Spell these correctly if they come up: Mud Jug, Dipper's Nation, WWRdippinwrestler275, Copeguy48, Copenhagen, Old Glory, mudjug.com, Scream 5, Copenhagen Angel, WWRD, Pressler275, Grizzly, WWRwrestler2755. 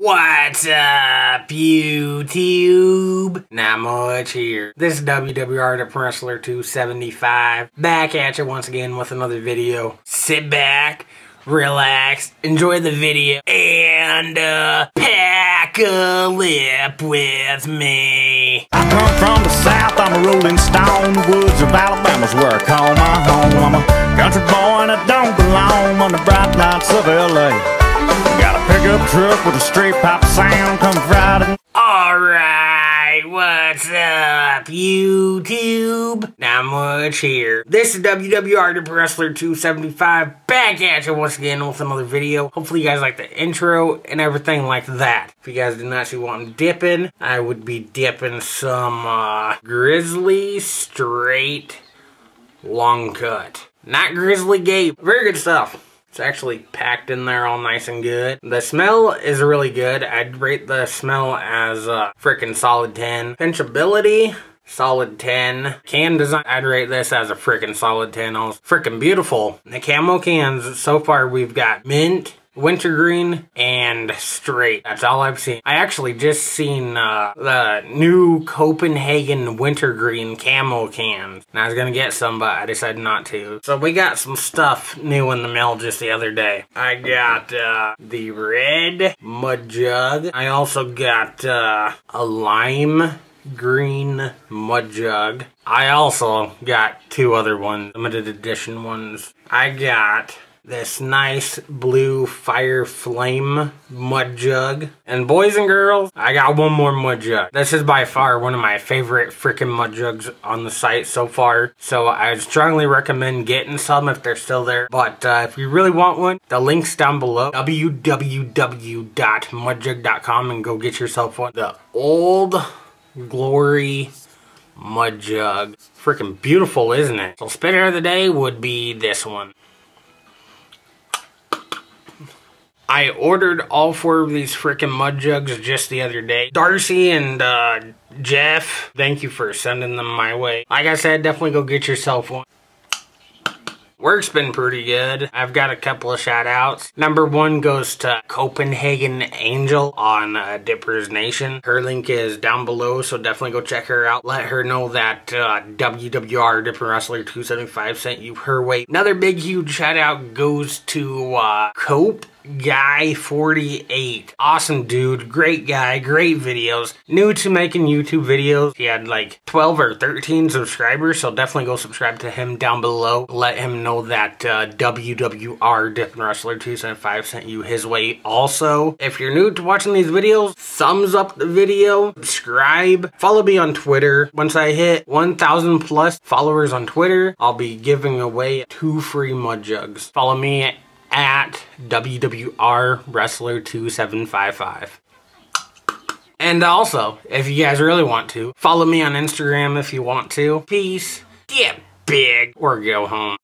What's up, YouTube? Not much here. This is WWRD Pressler275 back at you once again with another video. Sit back, relax, enjoy the video, and pack a lip with me. I come from the south, I'm a rolling stone. The woods of Alabama's where I call my home. I'm a country boy and I don't belong on the bright lights of LA. Got a pickup truck with a straight pop sound, come Friday. Alright, what's up, YouTube? Not much here. This is WWRdippinwrestler275 back at you once again with another video. Hopefully you guys like the intro and everything like that. If you guys did not see what I'm dipping, I would be dipping some Grizzly straight long cut. Not Grizzly Gate. Very good stuff. It's actually packed in there all nice and good. The smell is really good. I'd rate the smell as a freaking solid 10. Pinchability, solid 10. Can design, I'd rate this as a freaking solid 10. Also, freaking beautiful. The camo cans, so far we've got mint, wintergreen, and straight. That's all I've seen. I actually just seen the new Copenhagen wintergreen camo cans. And I was gonna get some, but I decided not to. So we got some stuff new in the mail just the other day. I got the red Mud Jug. I also got a lime green Mud Jug. I also got two other ones, limited edition ones. I got this nice blue fire flame Mud Jug. And boys and girls, I got one more Mud Jug. This is by far one of my favorite freaking Mud Jugs on the site so far. So I strongly recommend getting some if they're still there. But if you really want one, the link's down below. www.mudjug.com and go get yourself one. The Old Glory Mud Jug. Freaking beautiful, isn't it? So spinner of the day would be this one. I ordered all four of these freaking Mud Jugs just the other day. Darcy and Jeff, thank you for sending them my way. Like I said, definitely go get yourself one. Work's been pretty good. I've got a couple of shout outs. Number one goes to Copenhagen Angel on Dipper's Nation. Her link is down below, so definitely go check her out. Let her know that WWRdippinwrestler275 sent you her way. Another big huge shout out goes to Guy48. Awesome dude, great guy, great videos. New to making YouTube videos. He had like 12 or 13 subscribers, so definitely go subscribe to him down below. Let him know that WWRdippinwrestler275 sent you his way also. If you're new to watching these videos, thumbs up the video, subscribe, follow me on Twitter. Once I hit 1,000 plus followers on Twitter, I'll be giving away 2 free Mud Jugs. Follow me at WWRwrestler2755. And also, if you guys really want to, follow me on Instagram if you want to. Peace, get big, or go home.